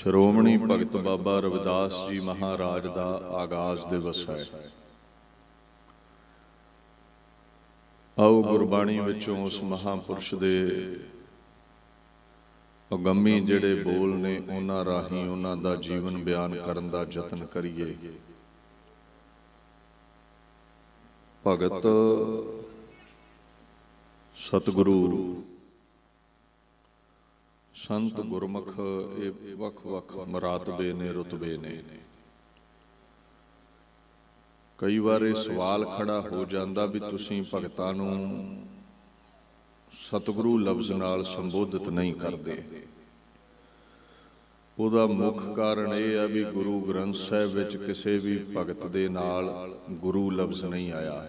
ਸ਼੍ਰੋਮਣੀ ਭਗਤ ਬਾਬਾ ਰਵਿਦਾਸ ਜੀ ਮਹਾਰਾਜ ਦਾ ਆਗਾਜ਼ ਦਿਵਸ ਹੈ। ਆਓ ਗੁਰਬਾਣੀ ਵਿੱਚੋਂ ਉਸ ਮਹਾਂਪੁਰਸ਼ ਦੇ ਅਗੰਮੀ ਜਿਹੜੇ ਬੋਲ ਨੇ ਉਹਨਾਂ ਰਾਹੀਂ ਉਹਨਾਂ ਦਾ ਜੀਵਨ ਬਿਆਨ ਕਰਨ ਦਾ ਯਤਨ ਕਰੀਏ। ਭਗਤ ਸਤਿਗੁਰੂ संत गुरमुख ये वख-वख मरातबे ने रुतबे ने। कई बार सवाल खड़ा हो जाता भी तुसीं भगतां नूं सतगुरु लफ्ज़ नाल संबोधित नहीं करते। उहदा मुख कारण यह है भी गुरु ग्रंथ साहिब विच किसी भी भगत दे नाल गुरु लफ्ज़ नहीं आया।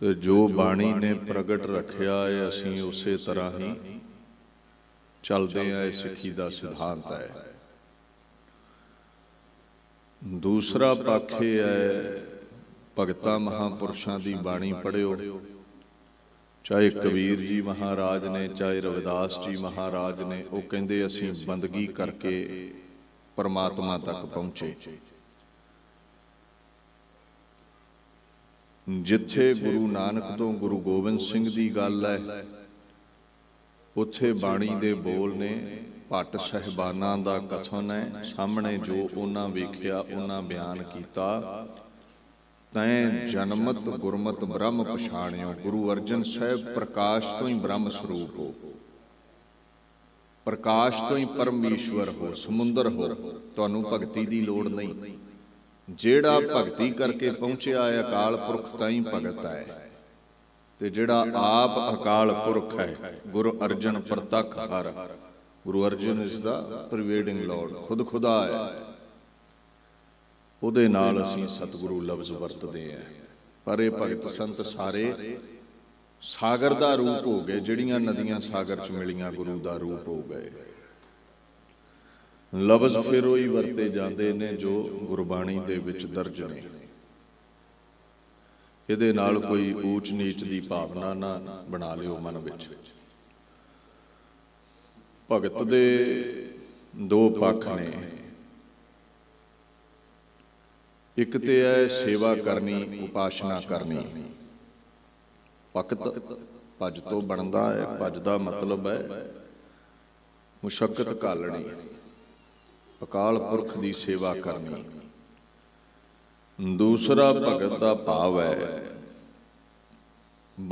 तो जो बाणी ने प्रगट रखिया है असीं उस तरह ही चलते हैं। यह सिक्खी का सिद्धांत है। दूसरा पक्ष यह है भगतां महापुरुषां की बाणी पढ़िओ, चाहे कबीर जी महाराज ने चाहे रविदास जी महाराज ने। वो कहंदे असीं बंदगी करके परमात्मा तक पहुँचे। जिथे गुरु नानक तो गुरु गोबिंद सिंह की गल है, उत्थे बाणी दे बोल ने, भट्ट साहिबाना का कथन है। सामने जो उन्हां वेखिया उन्हां बयान किया। तैं जन्मत गुरमत ब्रह्म पछाणियो। गुरु अर्जन साहिब प्रकाश तो ही ब्रह्म स्वरूप हो, प्रकाश तो ही परमेश्वर हो, समुंदर हो। तुहानूं भगती की लोड़ नहीं। जेड़ा भगती करके पहुंचया है अकाल पुरख ताई भगत है। ते जेड़ा आप अकाल पुरख है गुरु अर्जन प्रतख हर। Guru Arjan is the prevailing lord, खुद खुदा है। उहदे नाल असीं सतगुरु लफ्ज़ वरतदे हैं। पर ये भगत संत सारे सागर दा रूप हो गए। जिहड़ियां नदियां सागर च मिलियां गुरु दा रूप हो गए। लफ्ज़ फिर वही वरते जाते ने जो गुरबाणी दे विच दर्ज ने। इहदे नाल कोई ऊच नीच की भावना ना बना लिओ मन विच। भगत दे दो पक्ष ने। एक ते है सेवा करनी उपासना करनी। भगत भज तो बनता है। भज का मतलब है मुशक्कत घालनी, अकाल पुरख की सेवा करनी। दूसरा भगत का भाव है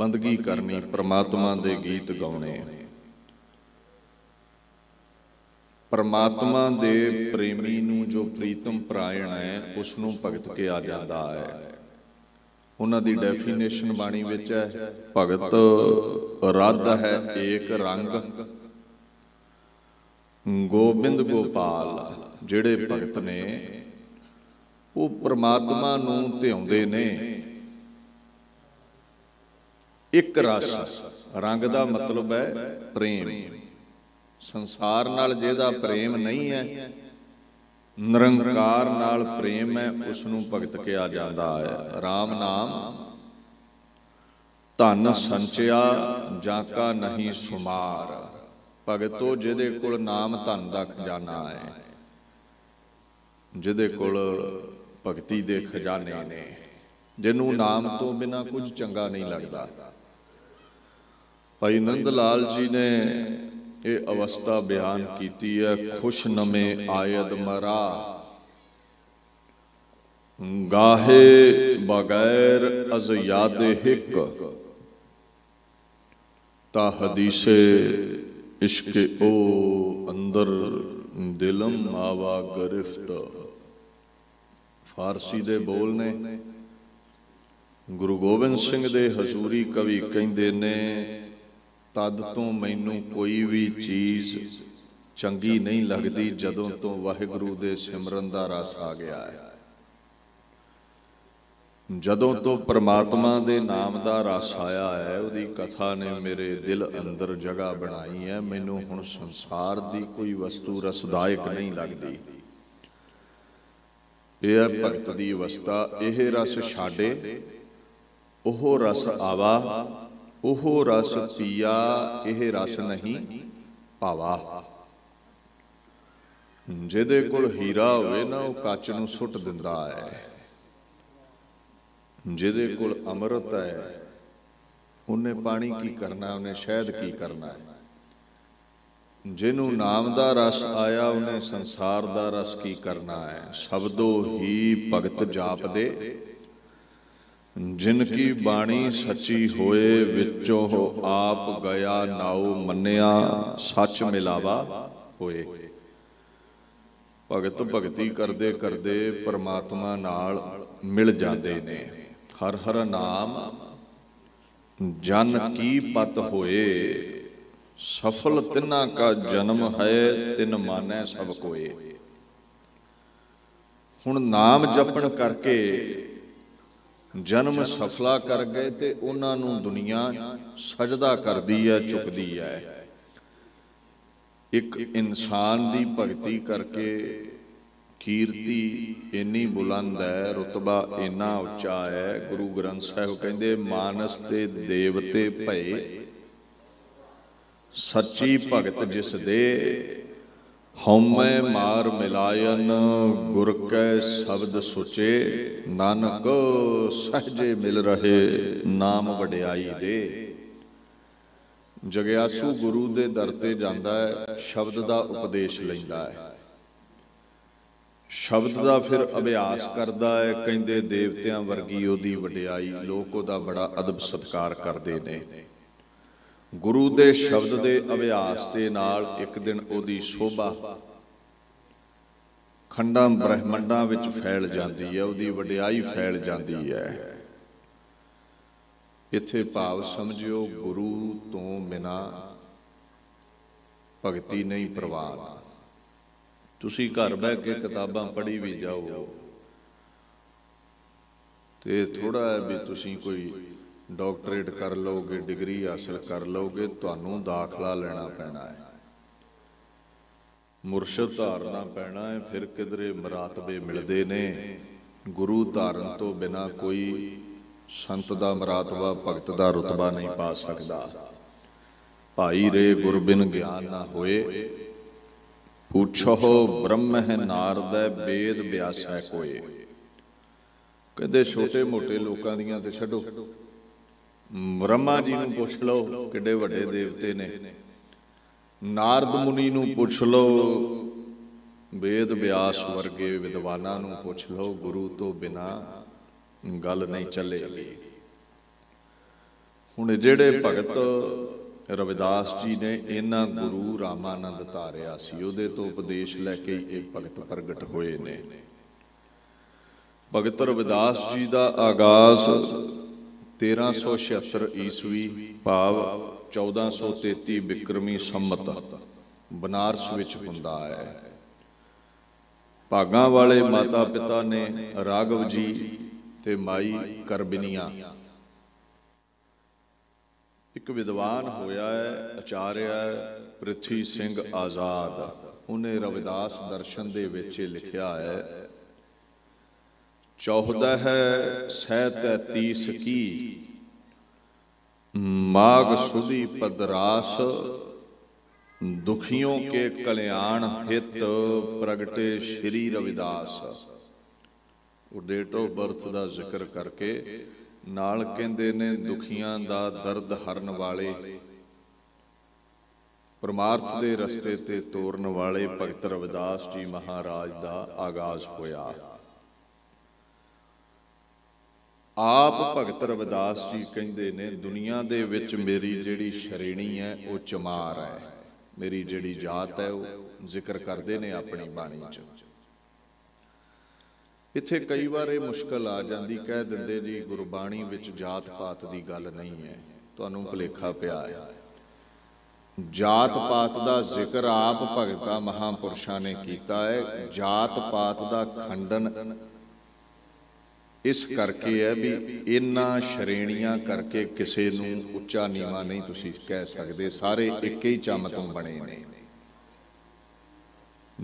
बंदगी करनी, परमात्मा दे गीत गाने, परमात्मा दे प्रेमी नूं जो प्रीतम परायण है उसनूं भगत के आ जाता है। उन्हां दी डेफिनेशन बाणी विच है भगत रद है एक रंग गोबिंद गोपाल। जिहड़े भगत ने वो परमात्मा नूं धिआउंदे ने एक रस। रंग दा मतलब है प्रेम। संसार नाल जिहदा प्रेम नहीं है, निरंकार नाल प्रेम है, उसनूं भगत किहा जांदा है। राम नाम धन संचिया जाका नहीं सुमार। भगतो जिहदे कोल नाम धन दा खजाना है, जिहदे कोल भगती दे खजाने ने, जिन्हों नाम तो बिना कुछ चंगा नहीं लगता। भाई नंद लाल जी ने ये अवस्था बयान की है। खुश नमे आयद मरा गाहे बगैर अज याद हिक। ता हदीसे इश्क ओ अंदर दिलम आवा गिरफ्त। फारसी दे बोल ने। गुरु गोबिंद सिंह दे हजूरी कवि कहंदे ने तद तो मैनू कोई भी चीज़ चंगी नहीं लगती जदों तो वाहिगुरु दे सिमरन दा रस आ गया है। जदों तो परमात्मा दे नाम दा रस आया है, उहदी कथा ने मेरे दिल अंदर जगह बनाई है। मैनू हुण संसार दी कोई वस्तु रसदायक नहीं लगती। यह है भगत दी अवस्था। यह रस छाड़े ओह रस आवा, ओह रस पिया यह रस नहीं पावा। जिहदे कोल हीरा होवे ना उह कच नूं सुट दिंदा है, जिहदे कोल अमृत है उन्हें पानी की करना, उन्हें शहद की करना है। जिन्हों नाम दा रस आया उन्हें संसार दा रस की करना है। शब्दों ही भगत जाप दे, जिनकी बाणी सची होए विचों हो आप गया नाउ मन्या सच मिलावा होए। भगत भगती करदे करदे परमात्मा नाल मिल जाते ने। हर हर नाम जन की पत होए, सफल तिना का जन्म है तिन मानै सब कोए। हुण नाम जपण करके जन्म सफला कर गए ते उन्हां नूं दुनिया सजदा करदी है, चुकदी है। एक इंसान दी भगती करके कीर्ति इन्नी बुलंद है, रुतबा इन्ना उच्चा है। गुरु ग्रंथ साहिब कहंदे मानस ते देवते भए, सच्ची भगत जिस दे हौमै मार मिलायन। गुर कै शब्द सुचे नानक सहजे मिल रहे नाम वड्याई दे। जगिआसू गुरु दे दर ते जांदा है, शब्द दा उपदेश लैंदा है, शब्द दा फिर अभ्यास करदा है। कहंदे देवतियां वर्गी ओदी वड्याई, लोक ओदा बड़ा अदब सत्कार करदे ने। गुरु दे शब्द दे अभ्यास दे नाल एक दिन ओदी शोभा खंडां ब्रह्मंडां विच फैल जाती है, ओदी वड्याई फैल जाती है। इत्थे भाव समझियो गुरु तो बिना भगती नहीं प्रवान। तुसी घर बैठ के किताबां पढ़ी भी जाओ ते थोड़ा भी तुसी कोई डॉक्टरेट कर लोगे, डिग्री हासिल कर लोगे, तुहानू दाखला लेना पैना है, मुर्शद धारना पैना है, फिर किधरे मरातबे मिलते ने। गुरु धारन तो बिना कोई संत का मरातबा, भगत का रुतबा नहीं पा सकता। भाई रे गुर बिन ज्ञान ना होए, पूछो ब्रह्म है नारद है वेद व्यास है कोई। कहते छोटे मोटे लोगों दियां ते छड्डो, ब्रह्मा जी नूं पुछ लो किड्डे वड्डे देवते ने, नारद मुनि नूं पुछ लो, वेद व्यास वर्गे विद्वाना नूं पुछ लो, गुरु तो बिना गल नहीं चलेगी। हुण जिहड़े भगत रविदास जी ने इन्हां गुरु रामानंद धारिया सी, उहदे तो उपदेश लैके ये भगत प्रगट होए ने। भगत रविदास जी का आगाज 1376 ईस्वी भाव 1433 विक्रमी संमत बनारस विच हुंदा है। भागां वाले माता पिता ने राघव जी ते माई करबिनिया। एक विद्वान होया है आचार्य पृथ्वी सिंह आजाद, उन्हें रविदास दर्शन दे विच लिखिया है 1433 की माघ सुदी पदरास, दुखियों के कल्याण हित प्रगटे Shri Ravidas. Date of birth का जिक्र करके नाल कहंदे ने दुखियां दा दर्द हरन वाले, परमार्थ के रस्ते ते तोरन वाले भगत रविदास जी महाराज का आगाज होया। आप भगत रविदास जी कहते हैं दुनिया दे विच मेरी जिहड़ी श्रेणी है वह चमार है, मेरी जिहड़ी जात है वह जिक्र करते हैं अपनी बाणी च। इत्थे कई बार ये मुश्किल आ जाती, कह दिंदे जी गुरबाणी विच जात पात की गल नहीं है, तुहानूं भुलेखा पिया है। जात पात का जिक्र आप भगतां महापुरुषां ने कीता है, जात पात का खंडन इस करके है भी इन्ना श्रेणियां करके किसी नूं उच्चा नीवा नहीं तुसीं कह सकते, सारे एक ही चम तों बने ने।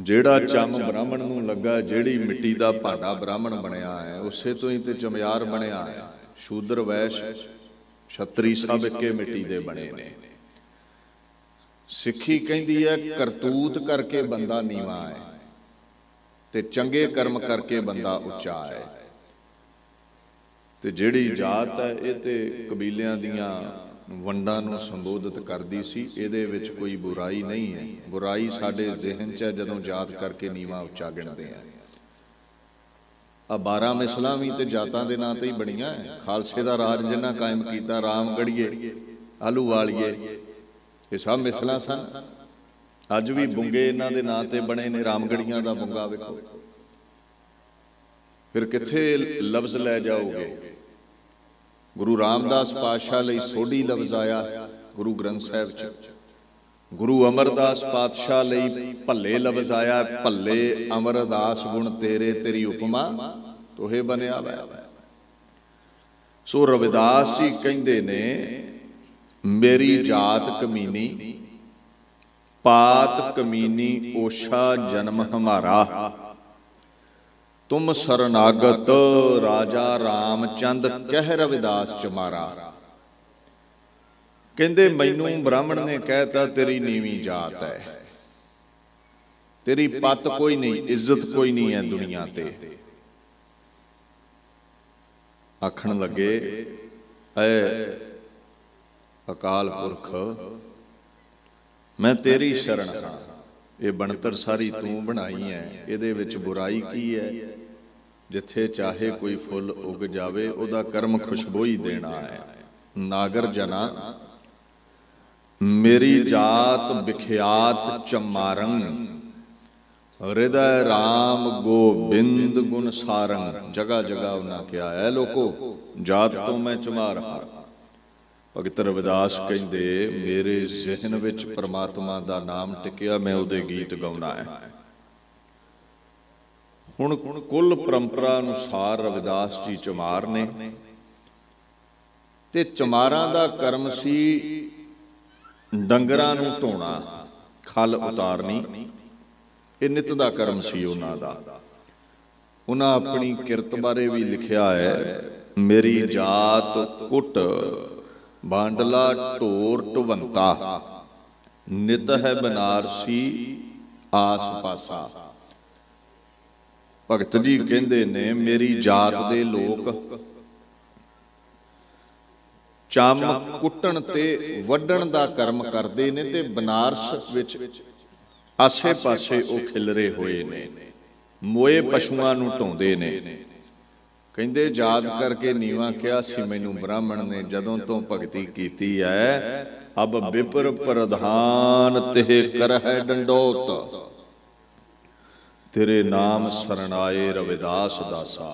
जिहड़ा चम ब्राह्मण नूं लगा, जिहड़ी मिट्टी दा भांडा ब्राह्मण बनया है, उसे तो ही तो चमयार बनया है। शूद्र वैश्य छत्री सब एक मिट्टी दे बने ने। सिक्खी कहती है करतूत करके बंदा नीवा है, ते चंगे कर्म करके बंदा उच्चा है। तो जिहड़ी जात है ये तो कबीलियां दियां वंडां नूं संबोधित करदी सी, इहदे विच कोई बुराई नहीं है। बुराई साडे जहन च जदों जात करके नीवा उच्चा गिणदे आ। आ 12 मिसलां भी तो जातां दे नां ते ही बणीआं। खालसे दा राज जिन्हां कायम कीता, रामगढ़ीए आलूवालीए, ये सब मिसलां सन। अज भी बुंगे इन्हां दे नां ते बणे ने, रामगढ़ियां दा बुंगा वेखो। फिर किथे लफ्ज लै जाओगे। गुरु रामदास पातशाह लई सोढ़ी लफ्ज आया गुरु ग्रंथ साहिब च। गुरु अमरदास पातशाह लई भले लफ्ज आया, भले अमरदास गुण तेरे तेरी उपमा तोहे बनिया वै। सो रविदास जी कहंदे ने, मेरी जात कमीनी, पात कमीनी, ओशा जन्म हमारा। तुम शरणागत राजा रामचंद कह रविदास चमारा। कहते मैनू ब्राह्मण ने कहता तेरी नीवीं जात है, तेरी पत कोई नहीं, इज्जत कोई नहीं है दुनिया ते। आखन लगे, ऐ अकाल पुरख, मैं तेरी शरण हाँ। ये बनतर सारी तू बनाई है, इहदे विच बुराई की है? जिथे चाहे कोई फुल उग जावे, उहदा कर्म खुशबू ही देना है। नागर जना मेरी जात विख्यात चमारंग, हृदय राम गोबिंद गुण सारंग। जगह जगह उन्हें क्या है, लोगो जात तो मैं चमार हाँ। भगत रविदास कहते, मेरे जहन विच परमात्मा दा नाम टिकिया, मैं उहदे गीत गाउणा है। हुण कुल परंपरा अनुसार रविदास जी चमार ने, ते चमारां दा कर्म सी डंगरां नूं धोणा, खल उतारनी। ये नित दा कर्म सी उहनां दा। उहनां अपनी किरत बारे भी लिखिया है, मेरी जात कुट बांडला टोर टवंता, नित है बनारसी आस पासा। भगत जी कहते ने, मेरी जात दे लोग चम कुटन ते वड्डन दा कर्म करते ने, ते बनारस विच आसे पासे वह खिलरे होए ने, मोए पशुआं नूं ढोंदे ने। कहते याद करके नीवा क्या सी मैनू ब्राह्मण ने, जदों तो भगती कीती है। अब विपर प्रधान ते करह डंडौत, तेरे नाम शरणाए रविदास दासा।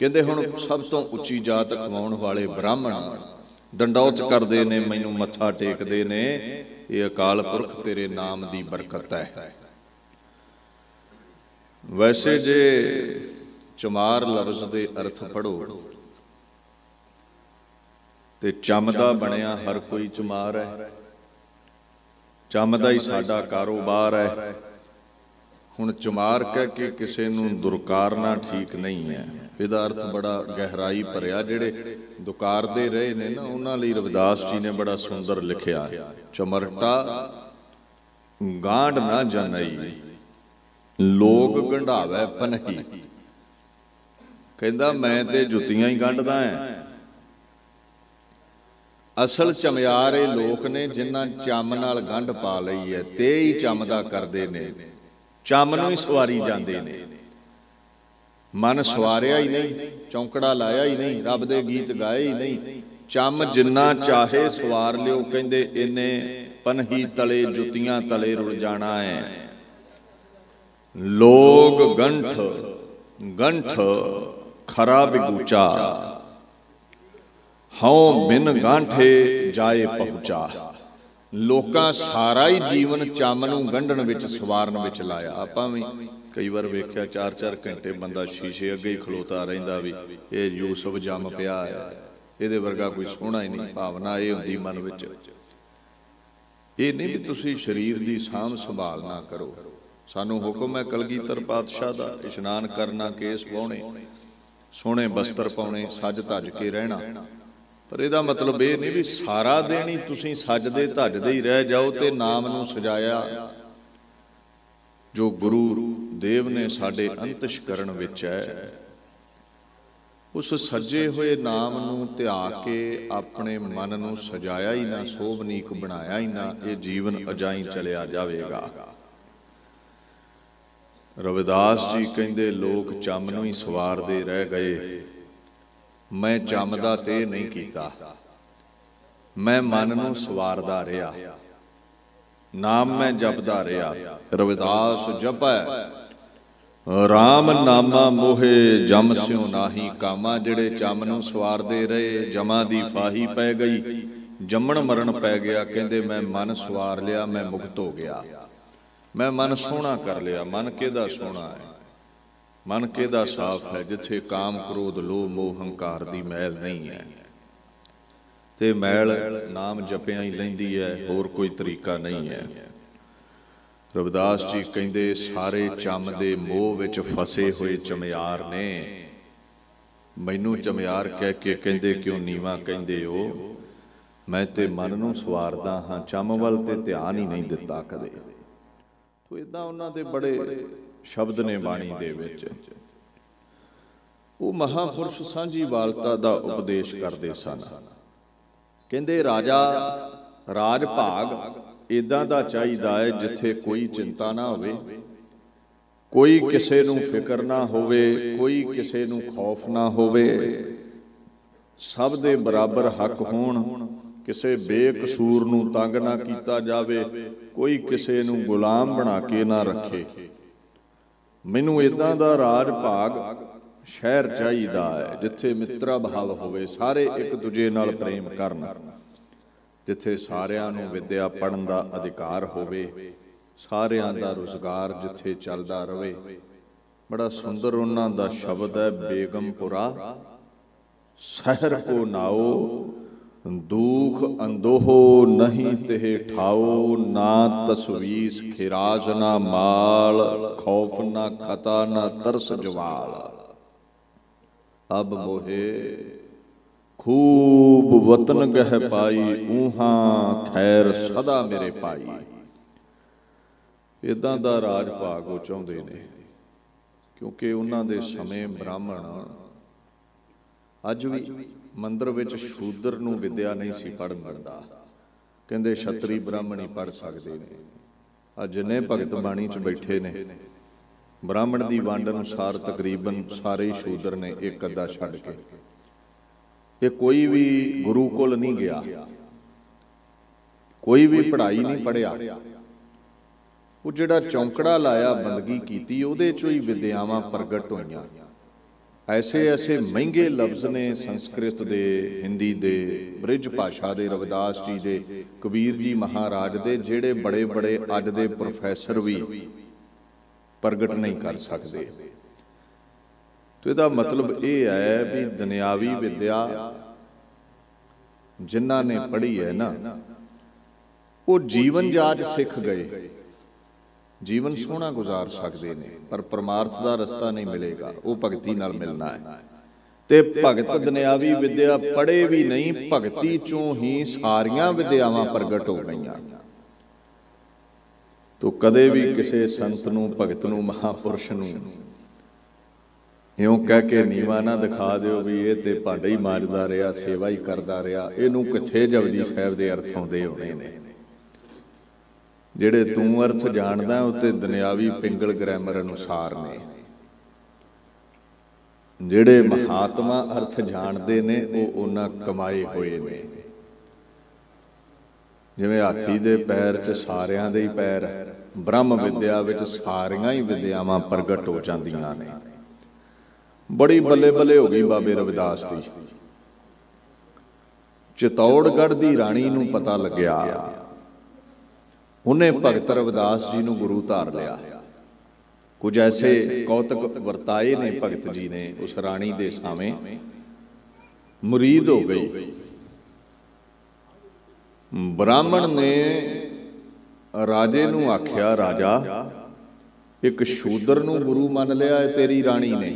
कहते हुण सब तो उच्ची जात अखवाउण वाले ब्राह्मण डंडौत करते ने, मैनू मत्था टेकते ने। ये अकाल पुरख तेरे नाम की बरकत है। वैसे जे चमार लफ्ज दे अर्थ पढ़ो ते चमदा बनिया हर कोई चमार है, चमदा ही साडा कारोबार है। हुण चमार कह के किसी नूं दुरकारना ठीक नहीं है। इहदा अर्थ बड़ा गहराई भरिया। जिहड़े दुकारदे रहे ने ना, उहनां लई रविदास जी ने बड़ा सुंदर लिखिया, चमरटा गांड ना जनई, लोग गंढावे पनही। कहता मैं ते जुत्तियां ही गंढदा है। असल चमयारे लोग ने जिन्हां चम नाल गंढ पा लई है, ते ही चमदा करदे ने, चम नूं ही सवारी जांदे ने। मन सवारिया ही नहीं, चौंकड़ा लाया ही नहीं, रब दे गीत गाए ही नहीं। चम जिन्ना चाहे सवार लिओ, कहंदे इन्हें पनही तले, जुत्तियां तले रुल जाना है। लोग गंठ गंठ खरा बिगूचा, हौं बिन गांठे जाए पहुंचा। लोकां सारा ही जीवन चम नूं गंढण विच सवारन विच लाया। आपां वी कई बार वेख्या, 4-4 घंटे बंदा शीशे अगे ही खलोता रहिंदा वी, ये यूसुफ जम पिया है, इहदे वर्गा कोई सोहना ही नहीं। भावना ये हुंदी मन विच, ये नहीं भी तुसीं शरीर की सांभ संभाल ना करो। सानू हुक्म है कलगीधर पातशाह दा, इशनान करना, केस पाने, सोहणे वस्त्र पाने, सज धज के रहना। पर इहदा मतलब यह नहीं भी सारा दिन ही तुसीं सजदे धजदे ही रह जाओ ते नाम नूं सजाया। जो गुरु देव ने साडे अंतश करण विच है, उस सजे हुए नाम नूं ध्या के अपने मन नूं सजाया ही ना, शोभनीक बनाया ही ना, ये जीवन अजाई चलिया जाएगा। रविदास जी कहते लोग चम नूं ही सवारदे रह गए, मैं चमदा ते नहीं कीता, मैं मन नूं सवारदा रहा, नाम मैं जपदा रहा। रविदास जपै राम नामा मोहे जम स्यो नाही कामा। जिहड़े चम नूं सवारदे रहे जमा दी फाही पै गई, जमण मरण पै गया। कहंदे मैं मन सवार लिया, मैं मुक्त हो गया, मैं मन सोहना कर लिया। मन किहदा सोहना है, मन किहदा साफ है, जिथे काम क्रोध लोभ मोह हंकार दी मैल नहीं है। ते मैल नाम जपिया ही लैंदी है, होर कोई तरीका नहीं है। रविदास जी कहते सारे चम दे मोह विच फसे हुए चमियार ने मैनू चमियार कह के कहते क्यों नीवा कहते हो। मैं ते मन नूं सवारदा हाँ, चम वल ते ध्यान ही नहीं दिता कदे। तो इदां उन्हां दे बड़े शब्द ने बाणी दे विच। वो महापुरुष सांझी वालता दा उपदेश करते सन। कहते राजा राज भाग इदा दा चाहिदा है जिथे कोई चिंता ना होवे, कोई किसे नूं फिकर ना होवे, कोई किसे नूं खौफ ना होवे, सब दे बराबर हक होण, किसे बेकसूर नूं तंग ना कीता जावे, कोई किसे नूं गुलाम बना के ना रखे। मैनू इदा दा राज भाग शहर चाहिदा है जिथे मित्रा भाव होवे, सारे एक दूजे नाल प्रेम करन, जिथे सारियां नूं विद्या पढ़न दा अधिकार होवे, सारियां दा रोजगार जिथे चलदा रहे। बड़ा सुंदर उन्हां दा शब्द है, बेगमपुरा शहर को नाओ दूख अंदोहो नहीं तेह ठाओ। ना तस्वीस खिराज ना माल, खौफ ना खता ना तरस जवाल। अब मोहे खूब वतन गह पाई, ऊहा खैर सदा मेरे पाई। इदां दा राज भाग वो चाहुंदे ने, क्योंकि उन्हां दे समें ब्राह्मण अज भी मंदिर विच शूद्र नूं विद्या नहीं सी पढ़न दिंदा। कहंदे छतरी ब्राह्मण ही पढ़ सकदे ने। अज जिन्ने भगत बाणी च बैठे ने, ब्राह्मण की वंड अनुसार तकरीबन सारे शूद्र ने, एक अद्धा छड़ के। ये कोई भी गुरुकुल नहीं गया, कोई भी पढ़ाई नहीं पढ़िया। वो जिहड़ा चौंकड़ा लाया बंदगी कीती, उहदे चों ही विद्यावां प्रगट होईयां। ऐसे ऐसे महंगे लफ्ज ने संस्कृत दे, हिंदी दे, ब्रिज भाषा दे, रविदास जी दे, कबीर जी महाराज दे, जिहड़े बड़े बड़े अज दे प्रोफैसर भी प्रगट नहीं कर सकते। तो इसका मतलब यह है भी दुनियावी विद्या जिन्हों ने पढ़ी है ना, वो जीवन जाच सीख गए, जीवन सोहना गुजार सकते हैं, पर परमार्थ का रस्ता नहीं मिलेगा, वो भगती नाल मिलना है। तो भगत दुनियावी विद्या पढ़े भी नहीं, भगती चों ही सारियां विद्यावां प्रगट हो गईयां। तो कदे भी किसी संत नूं, भगत नूं, महापुरुष नूं इउं कह के नीवा ना दिखा दिओ भी ये ते भांडे ही मांजदा रहा, सेवा ही करदा रहा, इहनूं किथे जपजी साहिब दे अर्थ आउंदे होणे ने। जिहड़े तूं अर्थ जाणदा उत्ते दुनियावी पिंगल ग्रामर अनुसार ने। जिहड़े महात्मा अर्थ जाणदे ने उह उन्हां कमाए होए ने। जिवें हाथी दे पैर च सारियां दे ही पैर, ब्रह्म विद्या विच सारियां ही विद्यावां प्रगट हो जांदियां ने। बड़ी बल्ले बल्ले हो गई बाबे रविदास दी। चित्तौड़गढ़ दी राणी नूं पता लग्या, उन्हें भगत रविदास जी नूं गुरु धार लिया। कुछ ऐसे कौतक वरताए ने भगत जी ने उस राणी दे सामने, मुरीद हो गई। ब्राह्मण ने राजे नूं आख्या, राजा एक शूद्र नूं गुरु मान लिया है तेरी राणी ने,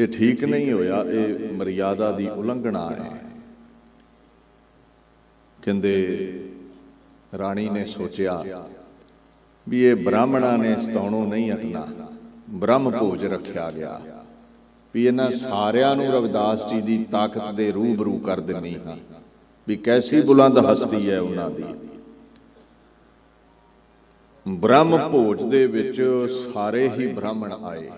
ये ठीक नहीं होया, ये मर्यादा की उलंघना है। कहंदे रानी ने सोचा भी ये ब्राह्मणा ने सताणो नहीं हटना, ब्रह्म भोज रखा गया भी इन्हां सारियां नूं रविदास जी की ताकत दे रूबरू कर देनी है भी कैसी बुलंद हस्ती है उन्होंने। ब्रह्म भोज दे विच सारे ही ब्राह्मण आए।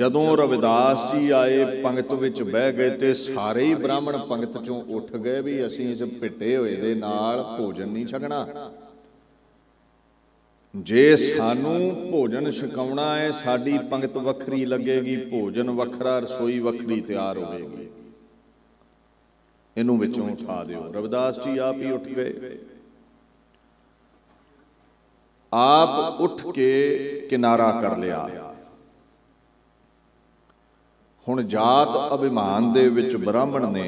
जदों रविदास जी आए पंगत विच बह गए तो सारे ही ब्राह्मण पंगत चों उठ गए भी असीं इस पिटे हुए दे नाल भोजन नहीं छकना, जे सानू भोजन छकाउणा है साडी पंगत वखरी लगेगी, भोजन वखरा रसोई वखरी तैयार होगी, इनू विचों उठा दिओ। रविदास जी आप ही उठ गए। आप उठ के किनारा कर लिया। हुण जात अभिमान दे विच ब्राह्मण ने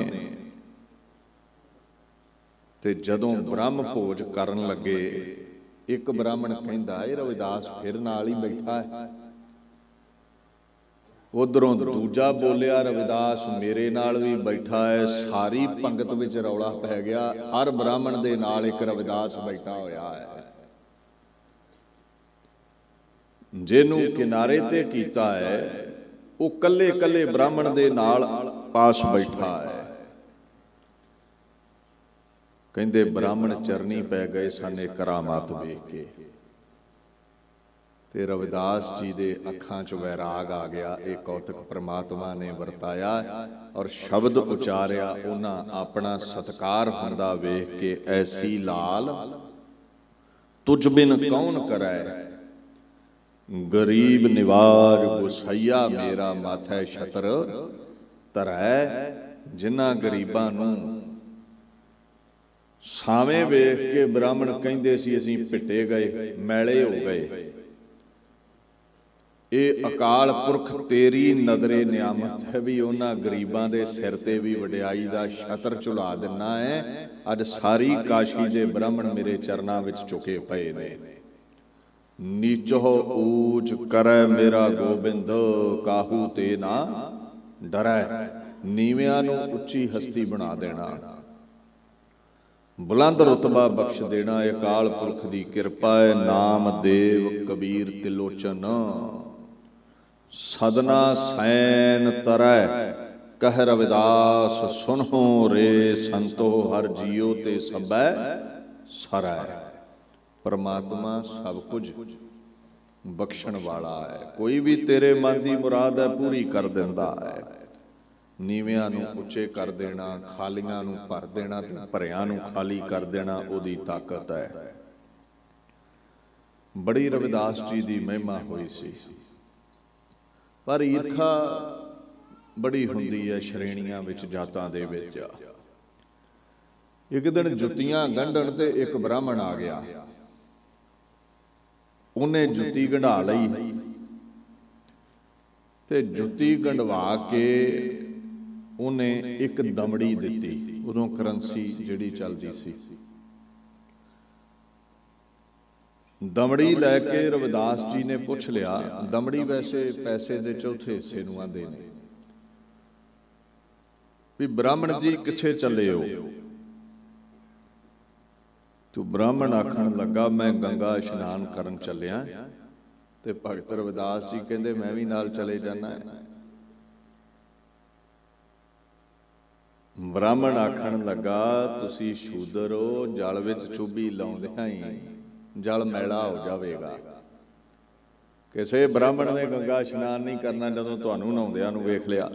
ते जदों ब्रह्म भोज करन लगे एक ब्राह्मण कहंदा है रविदास फिर नाल ही बैठा है। उधरों दूजा बोलिया रविदास मेरे नाल भी बैठा है। सारी पंगत विच रौला पै गया, हर ब्राह्मण दे नाल एक रविदास बैठा होया है। जिन्हू किनारे ते कीता है वो कल्ले कल्ले ब्राह्मण दे नाल पास बैठा है। कहंदे ब्राह्मण चरनी पै गए सन करामात वेख के ते रविदास जी दे अखां च वैराग आ गया। एक कौतक परमात्मा ने वरताया और शब्द उचारिया, उन्हां अपना सत्कार हुंदा वेख के ऐसी लाल तुझ बिन कौन करै, गरीब निवार गुसैया मेरा माथे छतर तरै। जिन्हां गरीबां नूं सावें वेख के ब्राह्मण कहिंदे सी असीं पिटे गए, मैले हो गए, ये अकाल पुरख तेरी नदरे नियामत है भी उन्हां गरीबां दे सिर ते भी वड्याई दा छतर झुला देना है। अज सारी काशी दे ब्राह्मण मेरे चरनां विच झुके पए ने। नीचो ऊच करै मेरा गोबिंद काहू ते ना डरै। नीवियां नूं उच्ची हस्ती बना देना, बुलंद रुतबा बख्श देना अकाल पुरख की कृपा है। नाम देव कबीर तिलोचन सदना सैन तरै। कह रविदास सुनो रे संतो हर जियो ते सबै सरै। परमात्मा सब कुछ बख्शण वाला है, कोई भी तेरे मन की मुराद है पूरी कर दिंदा है। नीवियां नूं उच्चे कर देना, खालियां नूं भर देना ते भरियां नूं खाली कर देना उहदी ताकत है। बड़ी रविदास जी की महिमा हुई सी। पर ईर्खा बड़ी हुंदी है श्रेणियां विच जातां दे विच। एक दिन जुत्तियां गंढण ते एक ब्राह्मण आ गया, उन्हें जुत्ती गंढा लई ते जुत्ती गंढवा के उन्हें एक दमड़ी दिती। उदों करंसी जिहड़ी चलदी सी। दमड़ी लैके रविदास जी ने पूछ लिया, दमड़ी वैसे पैसे दे चौथे हिस्से नूं आंदे ने, भी ब्राह्मण जी किथे चले हो? तो ब्राह्मण आखण लगा मैं गंगा इशनान करन चलिया। ते भगत रविदास जी कहंदे मैं भी नाल चले जाना है। ब्राह्मण आखण लगा तुसी शूदर हो, जल विच चुभी लाउंदियां ही जल मैला हो जाएगा। किसी ब्राह्मण ने गंगा इशनान नहीं करना, जदों तुहानूं नहाउंदियां नूं वेख लिया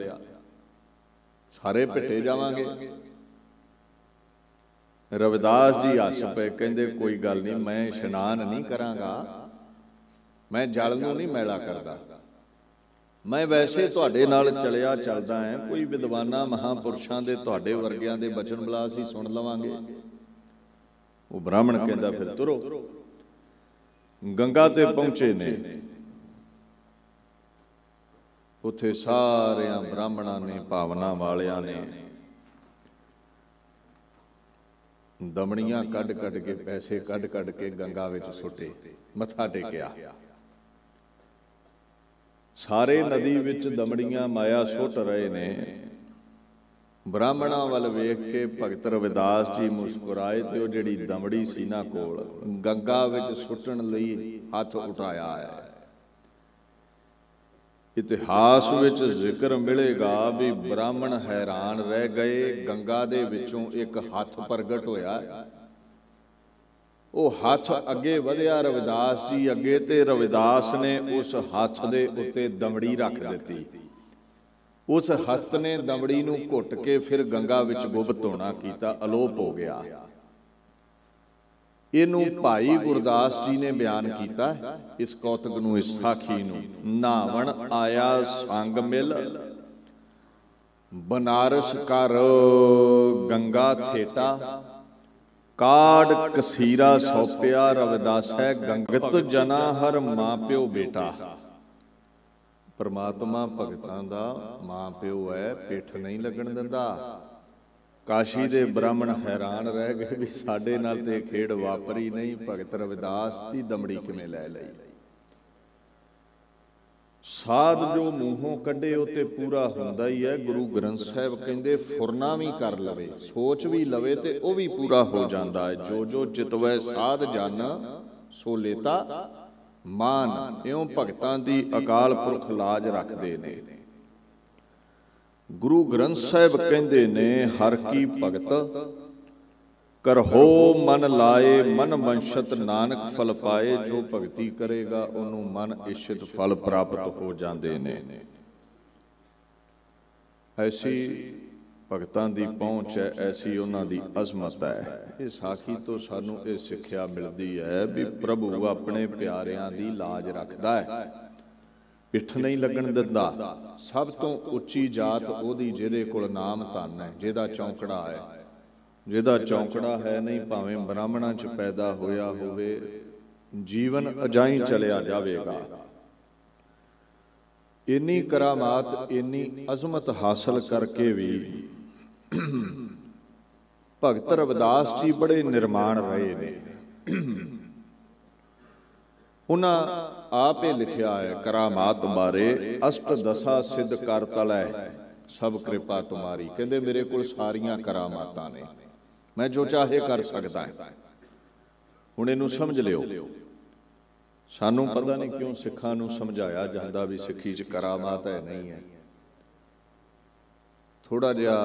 सारे पिटे जावांगे। रविदास जी हस पे कहंदे कोई गल नहीं, मैं इशनान नहीं करांगा, मैं जल नूं नहीं मैला करदा, मैं वैसे तुहाडे नाल चलिया चलदा है। कोई विद्वाना महापुरुषां दे तुहाडे वर्गियां दे बचन बलास ही सुन लवांगे। वो ब्राह्मण कहंदा फिर तुरो। गंगा ते पहुंचे ने, उत्थे सारियां ब्राह्मणां ने भावना वालियां ने दमड़ियां कढ़ कढ़ के पैसे कढ़ कढ़ के गंगा विच सुटे, मथा टेकिया। सारे नदी विच दमड़ियां माया सुट रहे ने। ब्राह्मणों वाल वेख के भगत रविदास जी मुस्कुराए तो जिहड़ी दमड़ी सी ना कोल गंगा विच सुट्टण लई हथ उठाया है। इतिहास विच जिक्र मिलेगा भी ब्राह्मण हैरान रह गए, गंगा दे विचों एक हथ प्रगट होया, वो हथ अगे वधिया रविदास जी अगे ते रविदास ने उस हथ दे उत्ते दमड़ी रख दिती। उस हस्त ने दमड़ी नूं घुट के फिर गंगा विच गुप्त होना कीता, अलोप हो गया। इनू भाई गुरदास जी ने बयान कीता, इस कौतक नूं इस साखी नूं नावण आया संग मिल बनारस कर गंगा थेटा काड कसीरा सौपिया रविदास है गंगत जना हर मां प्यो बेटा। परमात्मा भगतां दा मां प्यो है, पेठ नहीं लगन दिंदा। काशी दे ब्राह्मण हैरान रह गए भी साडे नाल ते खेड वापरी नहीं, भगत रविदास दी दमड़ी किवें लै लई। साध जो मूहों कढे उते पूरा हुंदा ही है। गुरु ग्रंथ साहिब कहंदे फुरना भी कर लवे, सोच भी लवे ते ओ भी पूरा हो जांदा है। जो जो चितवै साध जन सो लेता मान, इउं भगतां दी अकाल पुरख लाज रखदे ने। गुरु ग्रंथ साहिब कहंदे ने हर की भगत करहो मन लाए मन वंशत नानक फल पाए। जो भगती करेगा उन्हों मन इच्छित फल प्राप्त हो जाते ने। ऐसी भगतां दी पहुँच है, ऐसी उन्हां दी अजमत है। इस साखी तो सानू ये सिक्ख्या मिलती है भी प्रभु अपने प्यारियां दी लाज रखदा है, पिठ नहीं लगन दिंदा। सब तो उच्ची जात ओहदी जिहदे कोल नाम धन है, जिहदा चौंकड़ा है। जिहदा चौंकड़ा है नहीं भावें ब्राह्मणां च पैदा होया होवे, जीवन अजाई चलिया जावेगा। इन्नी करामात इन्नी अजमत हासिल करके भी भगत रविदास जी बड़े निर्माण रहे ने। उन्हां आप ही लिखिया है करामात बारे, अष्ट दशा सिद्ध कर तलै सब कृपा तुम्हारी। कहते मेरे को सारियां करामातां ने, मैं जो चाहे कर सकता है। हुण इहनूं समझ लिओ, सानूं पता नहीं क्यों सिखां नूं समझाया जांदा भी सिक्खी च करामात है नहीं है। थोड़ा जिहा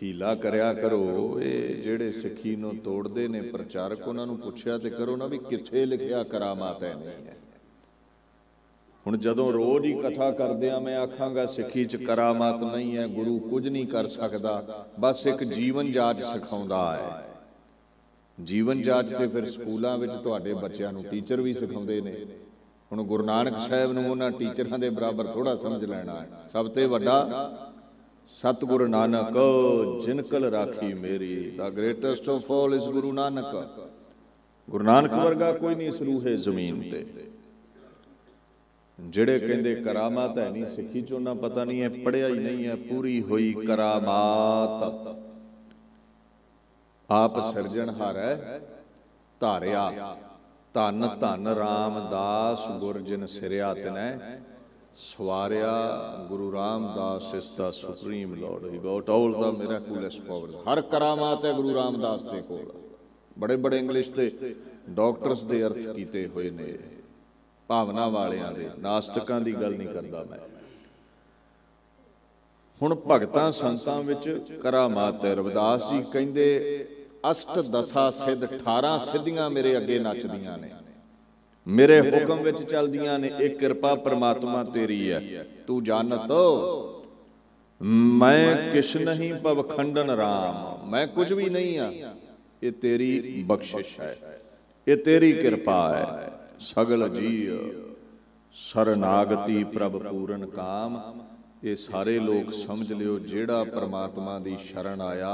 हीला करिया करो। ये जेडे सिक्खी नूं तोड़दे ने प्रचारक, उन्हां नूं पुछिया ते करो ना भी किथे लिखिया करामात है नहीं है। हुण जदों रोज ही कथा करदिआं मैं आखांगा सिक्खी च करामात नहीं है, गुरु कुछ नहीं कर सकदा, बस एक जीवन जाच सिखाउंदा है। जीवन जाच ते फिर स्कूलां विच तुहाडे बच्चिआं नूं टीचर भी सिखाउंदे ने। हुण गुरु नानक साहिब नूं उन्हां टीचरां दे बराबर थोड़ा समझ लैणा है। सब ते वड्डा सतगुरु नानक जिनकल राखी मेरी, the greatest of all is Guru Nanak. Guru Nanak वर्गा कोई नहीं इस रूहे जमीन ते। जिहड़े कहंदे करामात है नहीं सिक्खी चों, ना पता नहीं है पढ़िया ही नहीं है। पूरी होई करामात आप सिरजणहार है धारिया, धन धन रामदास गुर जिन सिरिया तिनै स्वारिया। गुरु Ramdas is the supreme lord, he got all the miraculous power. हर करामात है गुरु रामदास दे कोल। बड़े बड़े इंग्लिश दे डॉक्टर्स दे अर्थ कीते होए ने, भावना वालियां दे, नास्तिकां दी गल नहीं करदा मैं। हुण भगतां संतां विच करामात है। रविदास जी कहंदे अष्ट दशा सिद्ध 18 सिद्धियां मेरे अगे नचदियां ने, मेरे हुक्म विच चलदियां ने। एक कृपा परमात्मा तेरी है, तू जानत मैं किश नहीं पवखंडन राम। मैं कुछ भी नहीं हाँ, ये तेरी बख्शिश है, ये तेरी कृपा है। सगल जी शरणागति प्रभ पूरन काम। ये सारे लोग समझ लिओ जेड़ा परमात्मा दी शरण आया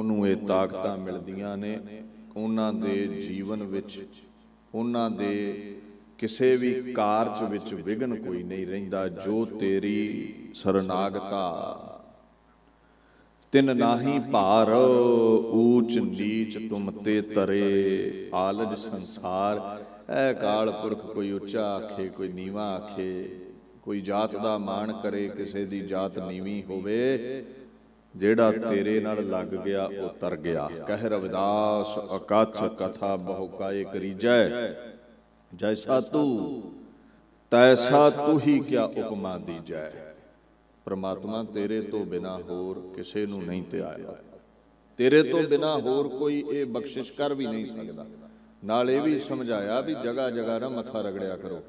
उन्हूं ये ताकतां मिलदियां ने। उन्हां दे जीवन विच उन्हां दे किसी भी कारज विच विघन कोई नहीं रहिंदा। जो तेरी शरणागता तिन नाही भार, ऊच नीच तुम ते तरे आलज संसार। ऐ काल पुरख कोई उच्चा आखे कोई नीवा आखे, कोई जात दा मान करे, किसे दी जात नीवी होवे, जेड़ा तेरे नाल लग गया ओ तर गया। कह रविदास अकथ कथा बहुकाए करीजै, जैसा तू तैसा तू ही क्या उपमा दीजै। परमात्मा तेरे तो बिना होर किसे नूं नहीं ते आया, तेरे तो बिना होर कोई ये बख्शिश कर भी नहीं सकता। नाले भी समझाया भी जगह जगह ना मथा रगड़िया करो,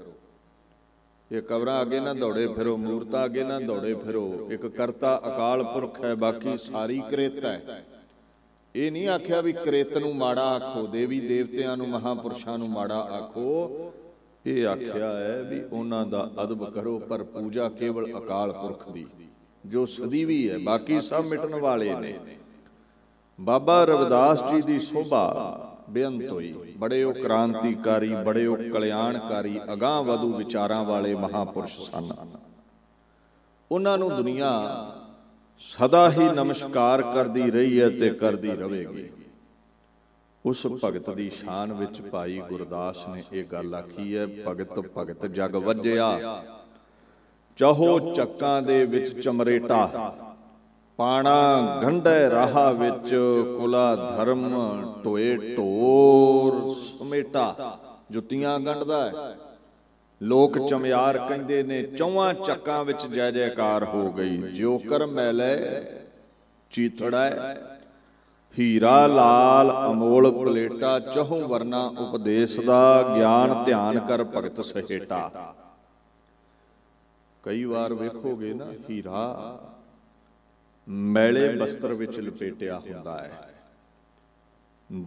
ये कबरा आगे ना दौड़े फिरो, मूर्ता आगे ना दौड़े फिरो। एक करता अकाल पुरख है, बाकी सारी क्रेता है। ये नहीं आख्या भी क्रेत नूं माड़ा आखो, देवी देवतियां नूं महापुरुषां नूं माड़ा आखो। ये आख्या है भी उन्हां दा अदब करो, पर पूजा केवल अकाल पुरख दी जो सदीवी है, बाकी सब मिटण वाले ने। बाबा रविदास जी की शोभा बेअंत हुई, बड़े वो क्रांतिकारी, बड़े वो कल्याणकारी, अगाह वधू विचारां वाले महापुरुष सन। उन्हां नूं दुनिया सदा ही नमस्कार करती रही है ते करती रहेगी। उस भगत की शान विच भाई गुरदास ने एक गल आखी है, भगत भगत जग वजया, चाहो चक्कां दे विच चमरेटा, पाणा गंढे राहा विच कुला धर्म टोए टोर समेटा। जुत्तियां गंढदा है, लोक चमियार कहंदे ने, चौहां चक्कां विच जय जयकार हो गई। जोकर मैले चीथड़ा हीरा लाल अमोल पलेटा, चहु वरना उपदेश दा ज्ञान ध्यान कर भगत सहेटा। कई बार वेखोगे ना, हीरा मैले बस्तर विच लपेटिया हुंदा है,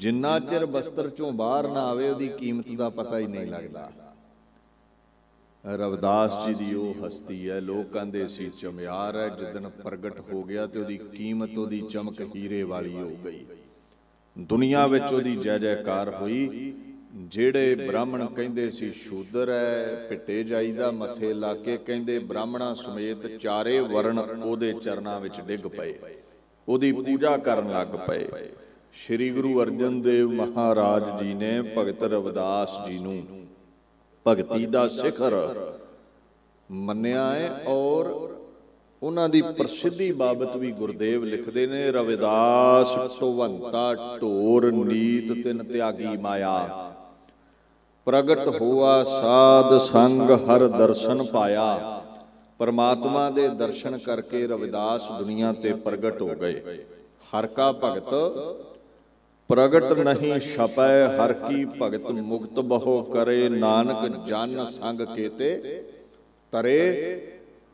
जिन्ना चिर बस्तर चों बाहर ना आवे उहदी कीमत दा पता ही नहीं लगदा। रविदास जी दी ओह हस्ती है, लोग कहंदे सी चमयार है, जिदन प्रगट हो गया ते उहदी कीमत, उहदी चमक हीरे वाली हो गई, दुनिया विच उहदी जय जयकार होई। जेड़े ब्राह्मण कहंदे सी शूद्र है, पिटे जाईदा मथे लाके, कहंदे ब्राह्मणा समेत चारे वरण ओहदे चरणां विच डिग पए, ओहदी पूजा करन लग पए। श्री गुरु अर्जन देव महाराज जी ने भगत रविदास जी नूं भगती दा शिखर मन्निया है, और उन्हां दी प्रसिद्धि बाबत भी गुरदेव लिखदे ने, रविदास टोवंता ढोर नीत तिन त्यागी माया, प्रगट होआ साध संग हर दर्शन पाया। परमात्मा दे दर्शन करके रविदास दुनिया ते प्रगट हो गए। हर का भगत प्रगट नहीं छपै, हर की भगत मुक्त बहो करे, नानक जन संग केते तरे।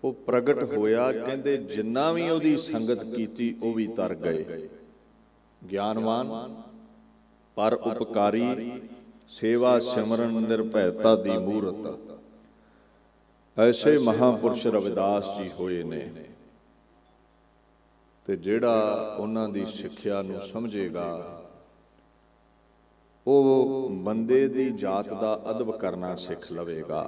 वो प्रगट होया, कहंदे जिन्ना भी उहदी संगत कीती वो भी तर गए। ज्ञानवान पर उपकारी, सेवा सिमरन निर्भयता दी मूरत, ऐसे महापुरुष रविदास जी होए ने। ते जेड़ा उन्हां दी सिक्ख्या नूं समझेगा, वो बंदे दी जात दा अदब करना सिख लवेगा।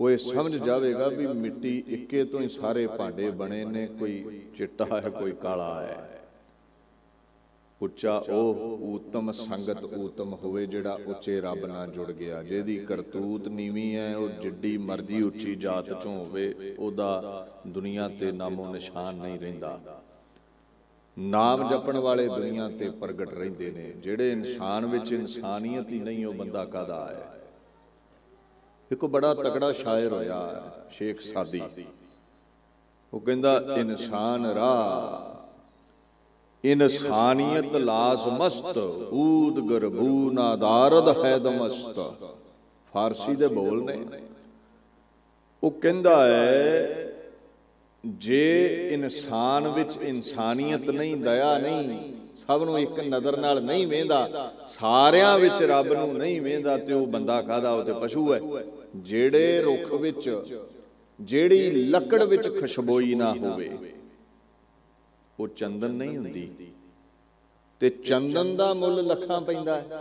वो समझ जावेगा भी मिट्टी इक्के तो ही सारे भांडे बने ने, कोई चिट्टा है कोई काला है। उच्चा ओह उत्तम संगत उत्तम होवे, जिहड़ा उच्चे रब नाल जुड़ गया। जिहदी करतूत नीवीं है, वो जिड्डी मर्जी उच्ची जात चों होवे, ओहदा दुनिया ते नामो निशान नहीं रहिंदा। नाम जपण वाले दुनिया ते प्रगट रहिंदे ने। जिहड़े इंसान विच इंसानियत ही नहीं, वह बंदा कादा है। एक बड़ा तगड़ा शायर होया शेख सादी, वो कहंदा इंसान राह इंसानियत लाज मस्त, ऊद गरबू नादारद है दमस्त। फारसी दे बोल ने। वो कहंदा है जे इंसान विच इंसानियत नहीं, दया नहीं, सब नूं एक नज़र नाल नहीं वेंदा, सारियां विच रब नूं नहीं वेंदा, ते वो बंदा काहदा, वो ते पशु है। जेड़े रुख विच, जेड़ी लकड़ विच खुशबोई ना होवे, वो चंदन नहीं हुंदी, ते चंदन दा मुल लखां पैंदा है।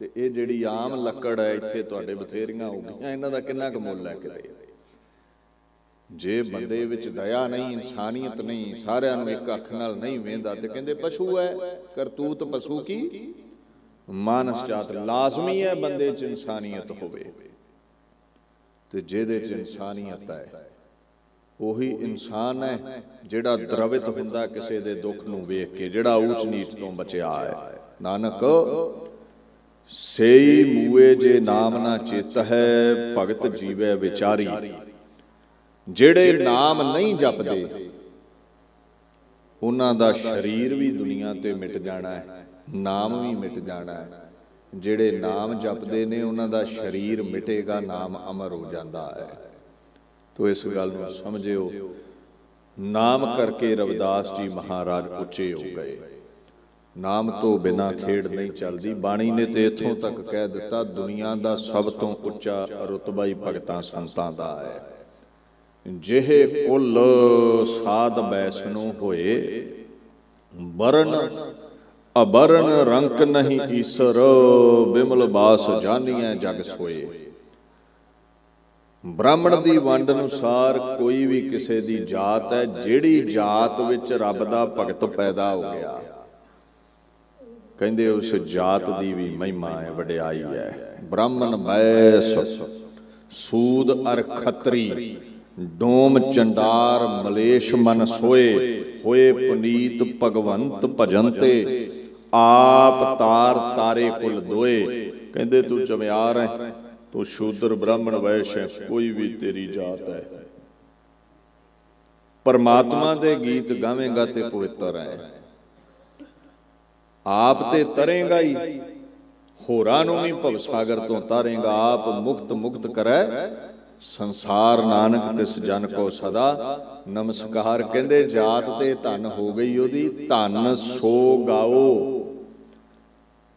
ते इह जिहड़ी आम लकड़ है, इत्थे तुहाडे बथेरियां हो गईयां, इन्हां दा किन्ना क मुल है किते। जे बंदे विच दया नहीं, इंसानियत नहीं, सारिआं नूं इक अख नाल नहीं वेंदा, ते कहंदे पशु है। करतूत पशु की मानस जात, लाजमी है बंदे च इंसानियत होवे। ते जिहदे च इंसानियत है उही इंसान है जिहड़ा द्रवित हुंदा किसे दे दुख नूं वेख के, जिहड़ा ऊच नीच तों बचिया है। नानक सेई मूए जे नाम ना चित है, भगत जीवे विचारी। जिहड़े नाम नहीं जपदे उन्हां दा शरीर भी दुनिया ते मिट जाना है, नाम भी मिट जाना है। जिहड़े नाम जपदे ने उन्हां दा शरीर मिटेगा, नाम अमर हो जाता है। तो इस गल नूं समझिओ, नाम करके रविदास जी महाराज उच्चे हो गए। नाम तो बिना खेड़ नहीं चलती। बाणी ने तो इथों तक कह दिता दुनिया का सब तो उच्चा रुतबा ही भगतां संतां दा है। जिहे कुल साध वैष्णो होए, बरन अबरन रंक नहीं ईसर, बिमल बास जानिया जग सोए। ब्राह्मण की वंड अनुसार कोई भी किसी की जात है, जिहड़ी जात विच रब का भगत पैदा हो गया, कहते उस जात की भी महिमा है, वड्याई है। ब्राह्मण बैस सूद अर खत्री, डोम चंडार मलेश मन सोए। होए पुनीत भगवंत भजनते, आप तार तारे कुल दोए। कहते तू चम्यार है, तू शूद्र ब्राह्मण वैश है, कोई भी तेरी जात है, परमात्मा दे गीत गावेगा ते पवित्र है। आप ते तरेगा ही, होरां नूं भी भवसागर तो तारेगा। आप मुक्त मुक्त करै संसार, नानक तिस जन को सदा नमस्कार। कहंदे जात ते धन हो गई ओदी, धन सो गाओ,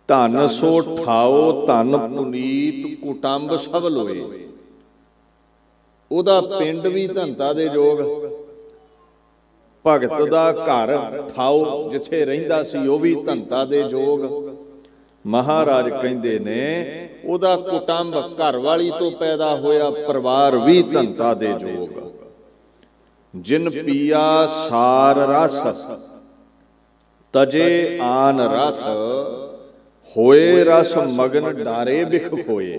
धन सो ठाओ। धन पुनीत कुटुंब सब लोए, ओदा पिंड भी धनता दे जोग। भगत दा घर थाओ जिथे रहिंदा सी, ओह वी धनता दे जोग। महाराज कहिंदे ने ओहदा कुटुंब घर वाली तो पैदा होया परिवार भी धनता दे जोग। जिन पिया सार रस, तजे आन रस। होए रस मगन डारे बिख खोए।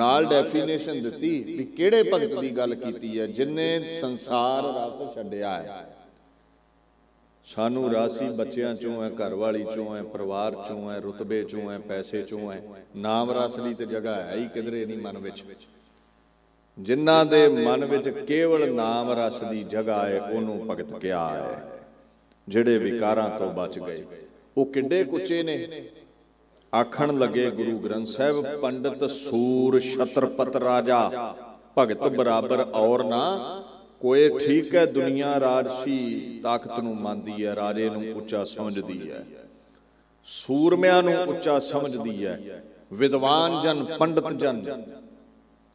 नाल डेफिनेशन दिती भी किहड़े भगत की गल कीती है, जिन्ने संसार रस छड्डिया है। सानू रस ही बच्चों चों है, घर वाली चों है, परिवार चों है, रुतबे चों है, पैसे चों है। नाम रस दी ते जगह है ही किधरे नहीं मन विच। जिन्हां दे मन विच केवल नाम रस दी जगह है, उहनूं भगत किहा है। जिहड़े विकारां तो बच गए ओह किड्डे कुचे ने। आखण लगे गुरु ग्रंथ साहिब, पंडित सूर छत्रपत राजा, भगत बराबर और ना कोई। ठीक है, दुनिया राजसी ताकत नूं मानदी है, राजे नूं उच्चा समझदी है, सूरमियां नूं उच्चा समझदी है। विद्वान जन, पंडित जन,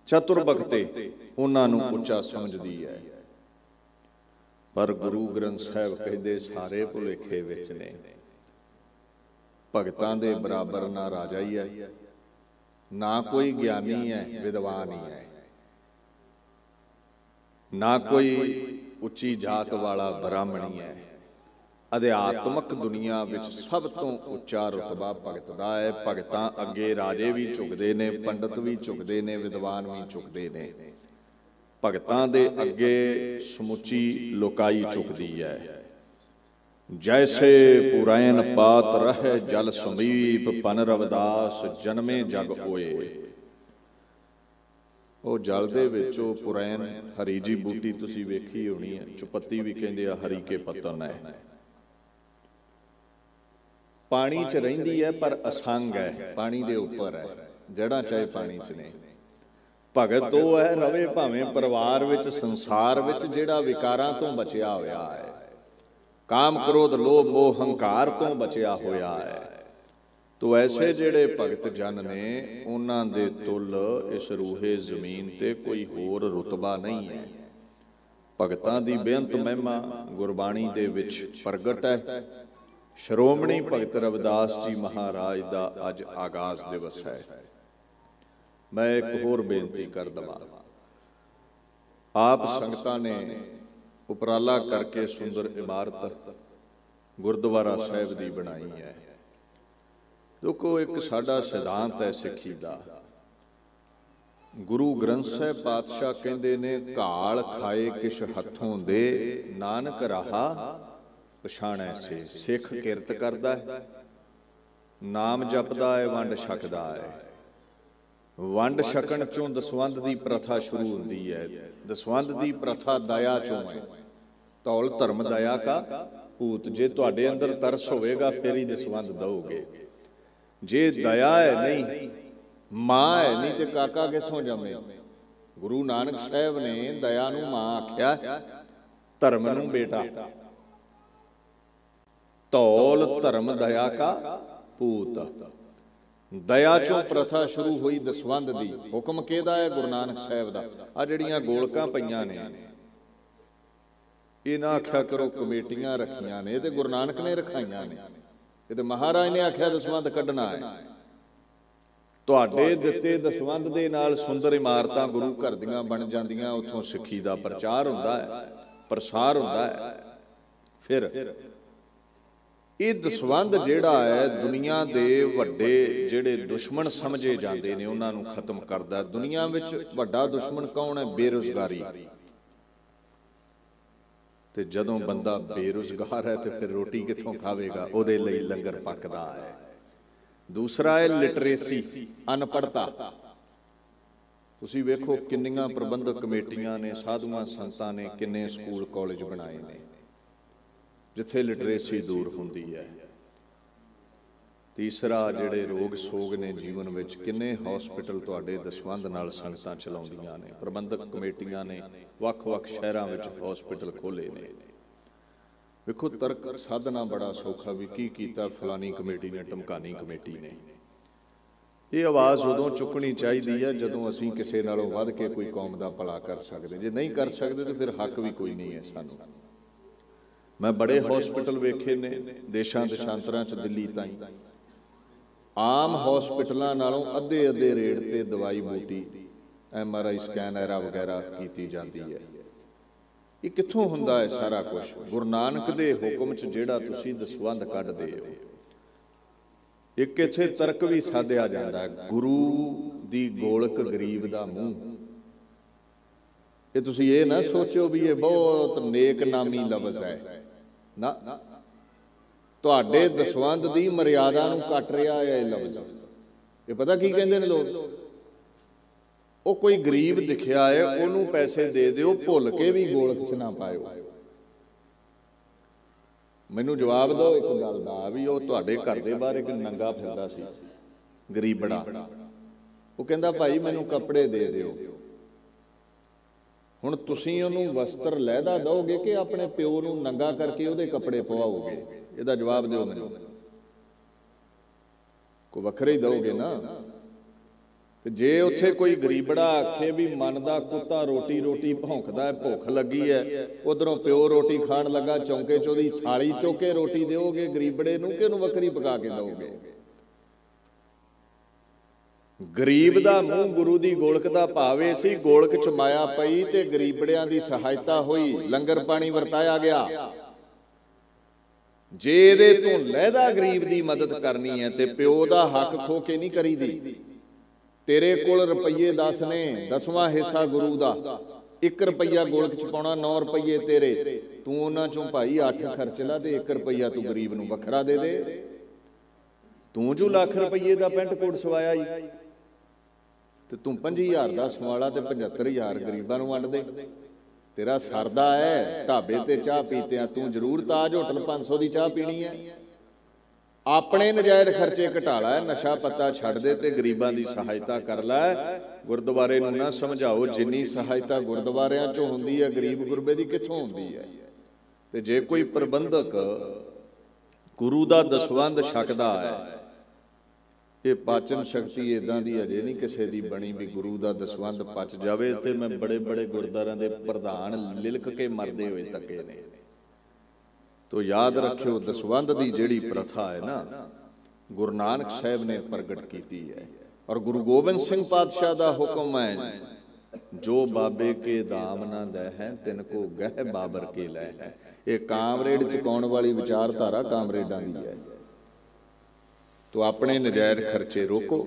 चतुर भगते उन्हां नूं उच्चा समझदी है। पर गुरु ग्रंथ साहिब कहंदे सारे भुलेखे विच ने। भगतां दे बराबर ना राजा ही है, ना कोई ज्ञानी है, विद्वान ही है, ना कोई उच्ची जात वाला ब्राह्मणी है। अध्यात्मक दुनिया विच सब तो उच्चा रुतबा भगत दा है। भगतां अगे राजे भी झुकदे ने, पंडित भी झुकदे ने, विद्वान भी झुकदे ने। भगतां दे अगे समुची लोकाई झुकदी है। जैसे पुरायन पात रह जल समीप, पन रविदास जन्मे जग होए। वो जल दे विच पुरायन हरी जी बूटी तुसी वेखी होनी है, चुपत्ती भी कहंदे आ, हरी के पत्तन है। पानी च रहिंदी है पर असंग है, पानी दे उपर है, जड़ा चाहे पानी च ने। भगत तो है रवे भावें परिवार विच, संसार विच, जिहड़ा विकारां तो बचिया होया है, काम क्रोध लोभ मोह हंकार तो बचिया होया है। तो ऐसे जिहड़े भगत जन ने उन्हां दे तुल इस रूहे जमीन ते कोई होर रुतबा नहीं है। भगतां दी बेअंत महिमा गुरबाणी दे विच प्रगट है। श्रोमणी भगत रविदास जी महाराज दा अज आगाज दिवस है। मैं एक होर बेनती कर दवा, आप संगतां ने उपराला करके सुंदर इमारत गुरुद्वारा साहिब दी बनाई है। देखो, एक साडा सिद्धांत है सिक्खी दा, गुरु ग्रंथ साहिब पातशाह कहते ने घाल खाए किस हथों दे नानक राहा पछाणै से। सिख किरत करता है, नाम जपदा है, वंड छकदा है। वंड छकण चों दसवंध की प्रथा शुरू होती है। दसवंध की प्रथा दया चों है। तौल धर्म दया का भूत। जे तुहाडे अंदर तरस होगा फिर ही दसवंध दोगे। जे दया है नहीं, मां है नहीं तो काका किथों जमे। गुरु नानक साहब ने दया नूं मां आख्या, धर्म नूं बेटा। तौल धर्म दया का भूत। दया चों प्रथा शुरू हुई दसवंध दी। हुक्म किहदा है? गुरु नानक साहब दा। आ जिहड़ियां गोलकां पईयां ने ये ना आख्या करो कमेटियां रखियां ने, ते गुरु नानक ने रखाइयां ने। ये तो महाराज ने आख्या दसवंध कढ़ना है। तुहाडे दिते दसवंध दे नाल सुंदर इमारतां गुरु घर दियां बन जांदियां। उत्थों सिक्खी दा प्रचार हुंदा है, प्रसार हुंदा है। फिर ये दसवंध जिहड़ा है दुनिया दे वड्डे जिहड़े दुश्मन समझे जाते ने उन्हां नूं खत्म करदा। दुनिया विच वड्डा दुश्मन कौन है? बेरोजगारी। ते जदों बंदा बेरोजगार है तो फिर रोटी कित्थों खावेगा? उहदे लई लंगर पकदा है। दूसरा है लिटरेसी, अनपढ़ता। तुसीं वेखो किन्नियां प्रबंधक कमेटियां ने, साधुआं संतां ने किन्ने स्कूल कॉलेज बनाए ने जिथे लिटरेसी दूर हुंदी है। तीसरा जिहड़े रोग सोग ने जीवन में, किन्ने हॉस्पिटल तुहाडे दसवंध नाल संगतां चलाउंदियां ने। प्रबंधक कमेटियां ने वख-वख शहरां विच हॉस्पिटल खोले ने। वेखो तर्क साधना बड़ा सौखा भी की कीता फलानी कमेटी ने, टमकानी कमेटी ने। ये आवाज़ उदों चुकनी चाहीदी है जदों असीं किसे नालों वध के कोई कौम दा भला कर सकदे। जे नहीं कर सकदे तो फिर हक भी कोई नहीं है सानूं। मैं बड़े हॉस्पिटल वेखे ने देशां देशांतरां च, दिल्ली ताईं आम हॉस्पिटलों नालों अद्धे अद्धे रेट ते दवाई बूटी MRI स्कैन एरा वगैरह की जाती है। ये कित्थों हुंदा है सारा कुछ? गुरु नानक दे हुक्म च जिहड़ा तुसीं दसवंध कढदे हो। एक इत्थे तर्क भी साधिया जाता है, गुरु दी गोलक गरीब दा मूंह। ये तुसीं ये ना सोचो भी ये बहुत नेक नामी लफ्ज़ है ना। तुहाडे दसवंध की मर्यादा नूं कट रहा है लफ्ज़। ये पता की कहते हैं लोग? वो कोई गरीब दिखिया है उन्होंने पैसे दे दिओ, भुल के भी गोलक च ना पाओ। मैनू जवाब दो एक गल दा भी, वो तुहाडे घर दे बाहर एक नंगा फिरदा सी गरीबड़ा, वो कहंदा भाई मैनू कपड़े दे दिओ। हुण तुसीं उन्होंने वस्त्र लैदा दोगे कि अपने प्यो नूं नंगा करके उहदे कपड़े पवाओगे? इहदा जवाब दो। मैनूं कोई वखरे ही दोगे ना। ते जे उत्थे कोई गरीबड़ा आखे भी मन दा कुत्ता रोटी रोटी भौंकदा है, भुख लगी है, उधरों प्यो रोटी खाण लगा, चौंके चोदी थाली चोके रोटी दोगे गरीबड़े नूं कि वखरी पका के दोगे? गरीब दा मूंह गुरु दी गोलक दा भावे सी। गोलक च माया पई ते गरीबड़ियां दी सहायता होई, लंगर पानी वरताया गया। जे इहदे तों लहदा गरीब दी मदद करनी है ते प्यो दा हक खो के नहीं करी दी। तेरे कोल रुपये 10 ने, 10वां हिस्सा गुरु दा। 1 रुपया गोलक च पाउणा, 9 रुपये तेरे। तू उन्हां चों भाई 8 खर्च ला ते 1 रुपया तू गरीब नूं वखरा दे दे। तू जो ₹1,00,000 का पेंट कोट सवाया ही तो तू 50,000 का सवाला तो 75,000 गरीबा वंड दे। तेरा सरदा है? ढाबे ते चाह पीते तू जरूर ताज होटल 500 की चाह पीनी है। अपने नजायज खर्चे घटा लै, नशा पत्ता छड्ड दे ते गरीबां दी सहायता कर लै। गुरुद्वारे नूं ना समझाओ, जिन्नी सहायता गुरुद्वारियां चों हुंदी है गरीब गुरबे दी कित्थों हुंदी है। ते जे कोई प्रबंधक गुरु दा दसवंध छकदा है, ये पाचन शक्ति इदां दी अजे नहीं किसी की बनी भी गुरु का दसवंध पच जाए। तो मैं बड़े बड़े गुरुद्वारों के प्रधान लिलक के मरते हुए तके ने। तो याद रखियो दसवंध की जिहड़ी प्रथा है ना, गुरु नानक साहब ने प्रगट की है। और गुरु गोबिंद सिंह पातशाह का हुक्म है, जो बाबे के दाम ना दे है तिनको गह बाबर के ले है। ये कामरेड चुकाउण वाली विचारधारा कामरेडां दी है। तो अपने नजायज खर्चे रोको,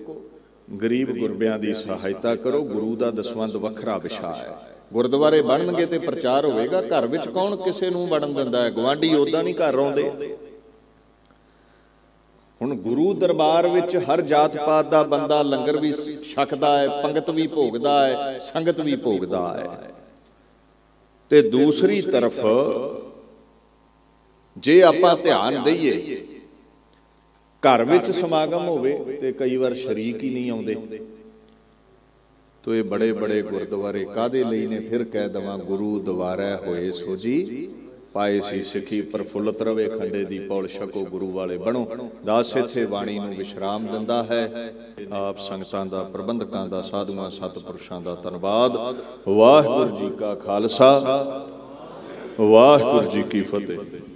गरीब गुरबियां की सहायता करो। गुरु का दसवंध वखरा विशा है। गुरुद्वारे बनणगे तो प्रचार होगा। घर में कौन किसी नूं वड़न दिंदा है? गुआंढी ओदां नहीं घर आउंदे। हुण गुरु दरबार विच हर जात पात दा बंदा लंगर भी छकदा है, पंगत भी भोगदा है, संगत भी भोगदा है। ते दूसरी तरफ जे आपां ध्यान दईए घर विच समागम होवे ते कई बार शरीक ही नहीं आउंदे। तो ये बड़े बड़े गुरुद्वारे कादे लई ने? फिर कह दवा गुरु दुआरै होए सो जी पाए सी सिखी। प्रफुल्लत रवे खंडे दी पौल छको, गुरु वाले बनो। दास इत्थे वाणी नूं विश्राम दिंदा है। आप संगतां दा, प्रबंधकां दा, साधुआं सतपुरुषां दा धन्नवाद। वाहिगुरू जी का खालसा, वाहिगुरू जी की फतेह।